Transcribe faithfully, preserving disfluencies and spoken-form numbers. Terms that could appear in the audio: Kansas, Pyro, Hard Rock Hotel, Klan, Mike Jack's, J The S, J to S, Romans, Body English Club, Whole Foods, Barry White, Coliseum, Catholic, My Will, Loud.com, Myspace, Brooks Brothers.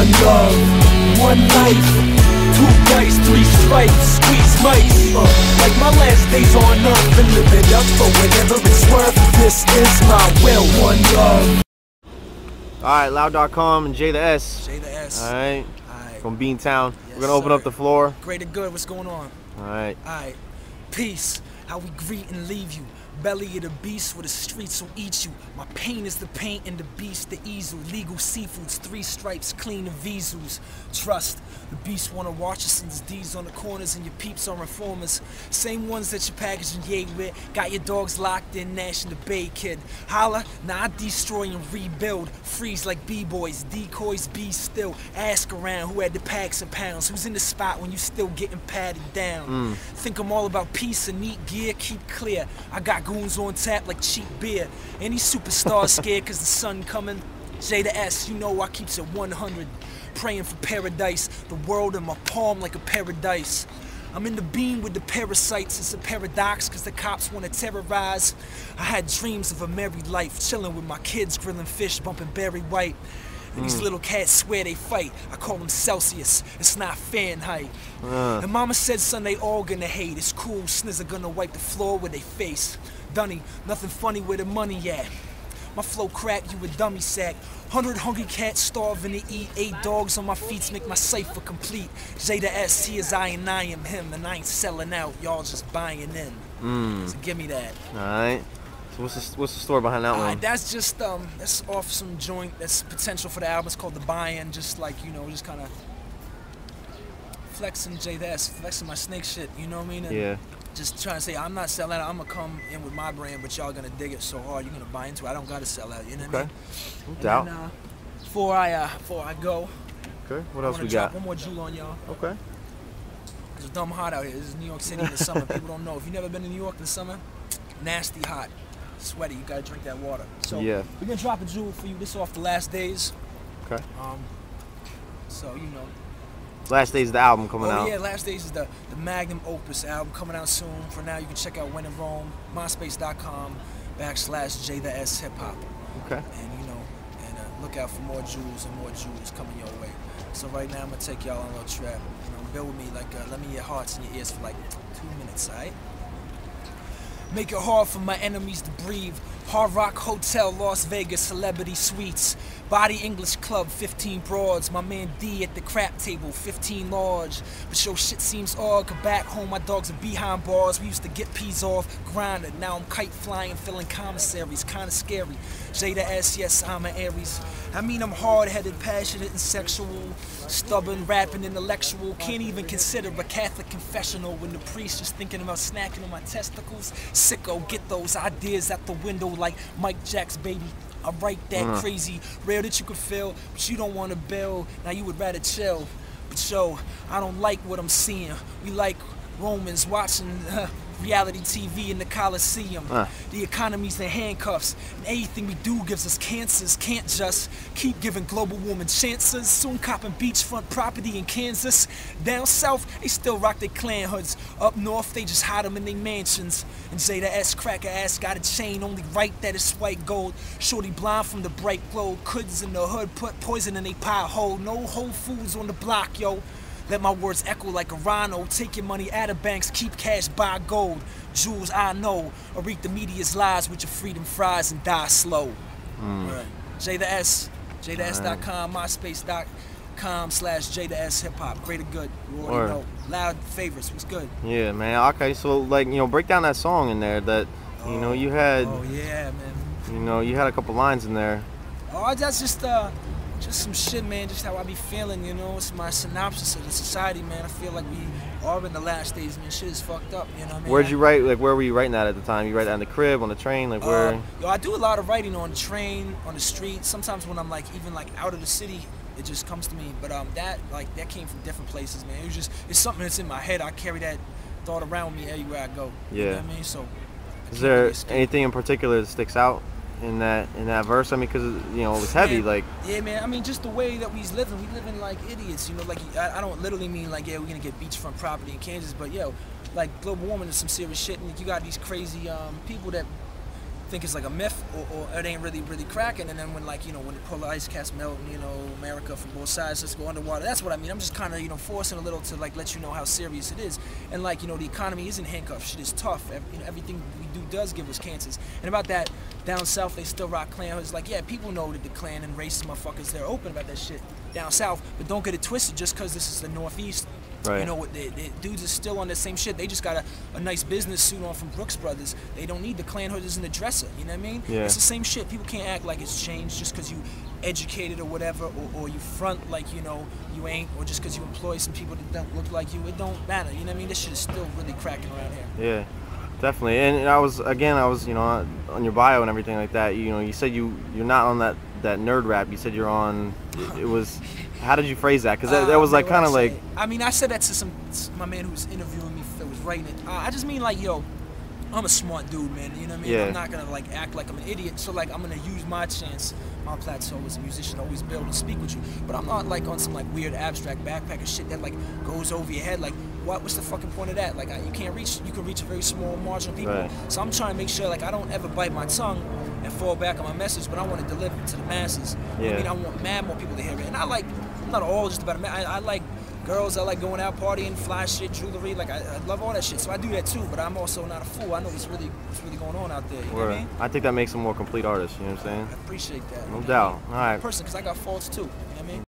One love, one life, two dice, three stripes, squeeze mice. uh, Like my last days on earth, and live it up for whatever it's worth. This is my will, one love. Alright, Loud dot com and J the S. J the S. Alright, right. From Beantown. Yes, we're gonna open sir. up the floor. Greater good, what's going on? Alright. Alright, peace, how we greet and leave you. Belly of the beast where the streets will eat you. My pain is the paint and the beast the easel. Legal seafoods, three stripes, clean and visals. Trust, the beast wanna watch us and his deeds on the corners and your peeps on reformers. Same ones that you're packaging yay with. Got your dogs locked in, Nash and the Bay Kid. Holla, nah I destroy and rebuild. Freeze like b-boys, decoys be still. Ask around who had the packs and pounds. Who's in the spot when you still getting patted down? Mm. Think I'm all about peace and neat gear, keep clear. I got goons on tap like cheap beer. Any superstar scared cause the sun coming? J to S, you know I keeps it one hundred. Praying for paradise, the world in my palm like a paradise. I'm in the beam with the parasites, it's a paradox cause the cops wanna terrorize. I had dreams of a married life, chilling with my kids, grilling fish, bumping Barry White. And these little cats swear they fight. I call them Celsius, it's not Fahrenheit. Uh. And mama said, son, they all gonna hate. It's cool, snizz are gonna wipe the floor with their face. Dunny, nothing funny where the money at. My flow crap, you a dummy sack. Hundred hungry cats starving to eat. Eight dogs on my feet make my cipher complete. J to S, he is I and I am him. And I ain't selling out, y'all just buying in. Mm. So give me that. Alright. What's the, what's the story behind that one? Uh, that's just um, that's off some joint. That's potential for the album. It's called The Buy-In. Just like, you know, just kind of flexing J that's flexing my snake shit. You know what I mean? And yeah. Just trying to say I'm not selling out. I'm gonna come in with my brand, but y'all gonna dig it so hard. You're gonna buy into it. I don't gotta sell out. You know what okay. I mean? No doubt. Then, uh, before I uh, before I go. Okay. What else we got? One more jewel on y'all. Okay. It's dumb hot out here. This is New York City in the summer. People don't know. If you never been to New York in the summer, nasty hot. Sweaty, you gotta drink that water. So yeah. We're gonna drop a jewel for you. This off The Last Days. Okay. Um. So you know. Last Days is the album coming oh, out. Yeah, Last Days is the the magnum opus album coming out soon. For now, you can check out When in Rome, myspace.com backslash J the S Hip Hop. Okay. And you know, and uh, look out for more jewels and more jewels coming your way. So right now, I'm gonna take y'all on a little trip. You know, build with me, like uh, let me your hearts and your ears for like two minutes, alright? Make it hard for my enemies to breathe. Hard Rock Hotel, Las Vegas, Celebrity Suites. Body English Club, fifteen broads. My man D at the crap table, fifteen large. But yo, shit seems odd. Cause back home, my dogs are behind bars. We used to get peas off, grind it. Now I'm kite flying, filling commissaries. Kinda scary. J to S, yes, I'm an Aries. I mean, I'm hard-headed, passionate, and sexual. Stubborn, rapping, intellectual. Can't even consider a Catholic confessional when the priest is thinking about snacking on my testicles. Sicko, get those ideas out the window like Mike Jack's, baby. I write that mm. crazy, rare that you could feel, but you don't want to build. Now you would rather chill. But yo, I don't like what I'm seeing. We like Romans watching uh, reality T V in the Coliseum. Uh. The economy's in handcuffs, and anything we do gives us cancers. Can't just keep giving global warming chances. Soon copping beachfront property in Kansas. Down south, they still rock their Klan hoods. Up north, they just hide them in their mansions. And J to S cracker ass got a chain, only right that is white gold. Shorty blind from the bright glow. Kids in the hood put poison in they pothole. No Whole Foods on the block, yo. Let my words echo like a rhino. Take your money out of banks, keep cash, buy gold. Jewels I know, or reap the media's lies with your freedom fries and die slow. Mm. Right. J to S, J to S dot com, myspace dot com slash J to S Hip Hop. Greater good, you already or, know. Loud favorites, what's good? Yeah, man. Okay, so like, you know, break down that song in there that, you oh, know, you had. Oh yeah, man. You know, you had a couple lines in there. Oh, that's just uh. Just some shit, man, just how I be feeling, you know? It's my synopsis of the society, man. I feel like we are in the last days, man. Shit is fucked up, you know what I mean? Where'd you write, like, where were you writing that at the time? You write that in the crib, on the train, like, where? Uh, yo, I do a lot of writing on the train, on the street. Sometimes when I'm, like, even, like, out of the city, it just comes to me. But um, that, like, that came from different places, man. It was just, it's something that's in my head. I carry that thought around me everywhere I go. Yeah. You know what I mean? So. I is there anything in particular that sticks out in that in that verse? I mean, because, you know, it was heavy, man, like. Yeah, man, I mean, just the way that we's living, we living like idiots, you know, like, I, I don't literally mean like, yeah, we're going to get beachfront property in Kansas, but, yo, like, global warming is some serious shit, and you got these crazy um, people that think it's like a myth, or, or it ain't really, really cracking. And then when, like, you know, when the polar ice caps melt, you know, America from both sides, let's go underwater. That's what I mean. I'm just kind of, you know, forcing a little to, like, let you know how serious it is. And, like, you know, the economy isn't handcuffed. Shit is tough. Every, you know, everything we do does give us cancers. And about that, down south, they still rock Klan. It's like, yeah, people know that the Klan and racist motherfuckers, they're open about that shit down south. But don't get it twisted just because this is the Northeast. Right. You know, the, the dudes are still on the same shit. They just got a, a nice business suit on from Brooks Brothers. They don't need the Klan hood in the dresser. You know what I mean? Yeah. It's the same shit. People can't act like it's changed just because you educated or whatever, or, or you front like, you know, you ain't, or just because you employ some people that don't look like you. It don't matter. You know what I mean? This shit is still really cracking around here. Yeah, definitely. And, and I was, again, I was, you know, on your bio and everything like that, you know, you said you, you're not on that, that nerd rap. You said you're on, it, it was... How did you phrase that? Because that, that was uh, like kind of like... I mean, I said that to some my man who was interviewing me, that was writing it. Uh, I just mean like, yo, I'm a smart dude, man. You know what I mean? Yeah. I'm not going to like act like I'm an idiot. So like, I'm going to use my chance, my plateau as a musician, to always be able to speak with you. But I'm not like on some like weird abstract backpacker shit that like goes over your head. Like, what? What's the fucking point of that? Like, I, you can't reach, you can reach a very small marginal people. Right. So I'm trying to make sure like I don't ever bite my tongue and fall back on my message, but I want to deliver it to the masses. Yeah. I mean, I want mad more people to hear it. And I like... not all just about a man. I, I like girls, I like going out partying, fly shit, jewelry, like I, I love all that shit. So I do that too, but I'm also not a fool. I know what's really what's really going on out there. You know what I mean? I think that makes them more complete artists, you know what I'm saying? I appreciate that. No doubt. All right. Person, because I got faults too, you know what I mean?